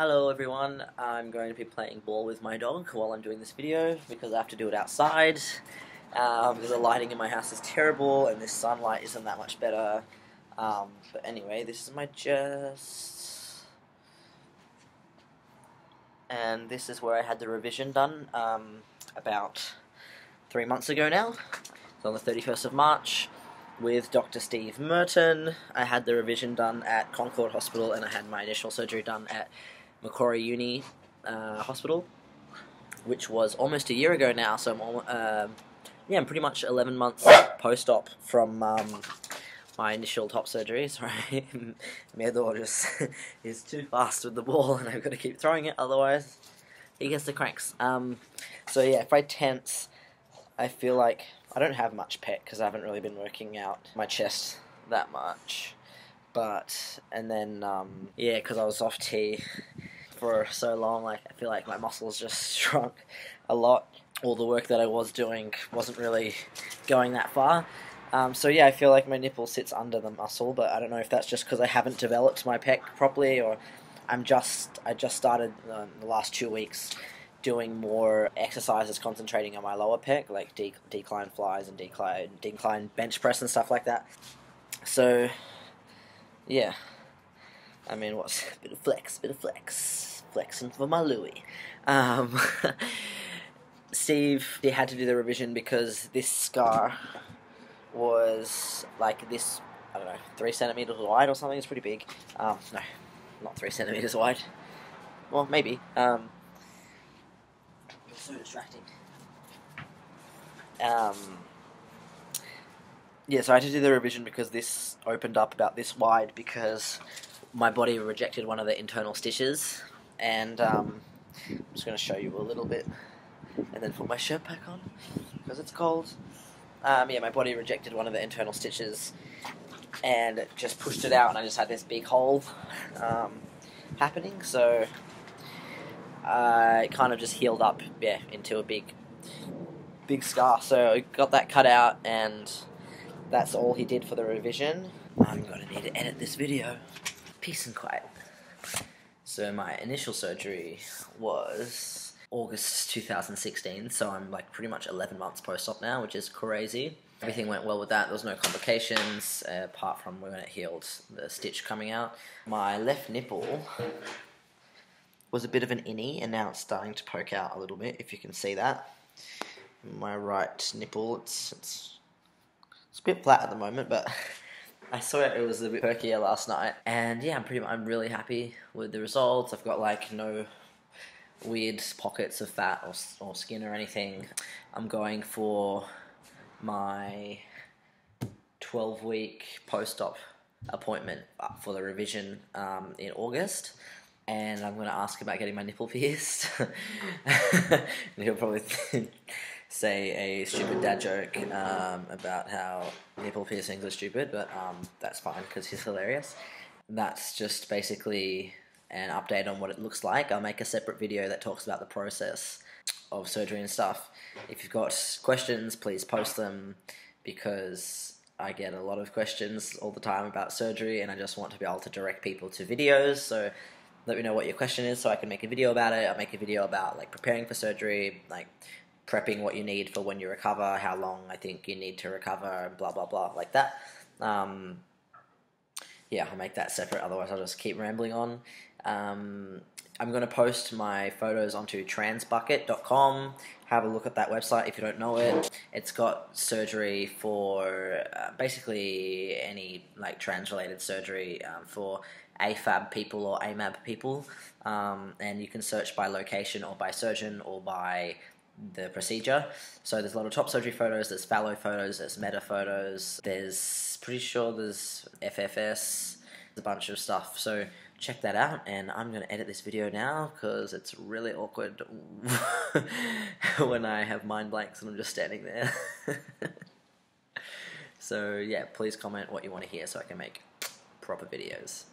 Hello everyone, I'm going to be playing ball with my dog while I'm doing this video because I have to do it outside because the lighting in my house is terrible and this sunlight isn't that much better. But anyway, this is my chest and this is where I had the revision done about 3 months ago now. So on the 31st of March with Dr. Steve Merton, I had the revision done at Concord Hospital and I had my initial surgery done at Macquarie Uni hospital, which was almost a year ago now, so I'm pretty much 11 months post-op from my initial top surgery. Sorry, Medor just is too fast with the ball and I've got to keep throwing it, otherwise he gets the cranks. So yeah, if I tense, I feel like I don't have much pec because I haven't really been working out my chest that much. But, and then, yeah, because I was off tea for so long, like, I feel like my muscles just shrunk a lot. All the work that I was doing wasn't really going that far. So, yeah, I feel like my nipple sits under the muscle, but I don't know if that's just because I haven't developed my pec properly, or I just started the last 2 weeks doing more exercises concentrating on my lower pec, like decline flies and decline bench press and stuff like that. So, yeah, I mean, what's a bit of flex, flexing for my Louie. Steve, he had to do the revision because this scar was like this, I don't know, 3 centimeters wide or something. It's pretty big. No, not 3 centimeters wide. Well, maybe. It's so distracting. Yeah, so I had to do the revision because this opened up about this wide because my body rejected one of the internal stitches, and I'm just going to show you a little bit and then put my shirt back on because it's cold. Yeah, my body rejected one of the internal stitches and it just pushed it out, and I just had this big hole happening, so it kind of just healed up, yeah, into a big scar. So I got that cut out and that's all he did for the revision. I'm going to need to edit this video. Peace and quiet. So my initial surgery was August 2016, so I'm like pretty much 11 months post-op now, which is crazy. Everything went well with that. There was no complications, apart from when it healed, the stitch coming out. My left nipple was a bit of an innie, and now it's starting to poke out a little bit, if you can see that. My right nipple, it's a bit flat at the moment, but I saw it was a bit perkier last night. And yeah, I'm really happy with the results. I've got like no weird pockets of fat or skin or anything. I'm going for my 12-week post-op appointment for the revision in August. And I'm going to ask about getting my nipple pierced. And he'll probably say a stupid dad joke about how nipple piercings are stupid, but that's fine because he's hilarious. That's just basically an update on what it looks like. I'll make a separate video that talks about the process of surgery and stuff. If you've got questions, please post them, because I get a lot of questions all the time about surgery and I just want to be able to direct people to videos. So let me know what your question is so I can make a video about it. I'll make a video about like preparing for surgery, like prepping what you need for when you recover, how long I think you need to recover, blah, blah, blah, like that. Yeah, I'll make that separate, otherwise I'll just keep rambling on. I'm going to post my photos onto Transbucket.com. Have a look at that website if you don't know it. It's got surgery for basically any like trans-related surgery for AFAB people or AMAB people, and you can search by location or by surgeon or by the procedure. So there's a lot of top surgery photos, there's phallo photos, there's meta photos, there's pretty sure there's FFS, a bunch of stuff. So check that out, and I'm going to edit this video now because it's really awkward when I have mind blanks and I'm just standing there. So yeah, please comment what you want to hear so I can make proper videos.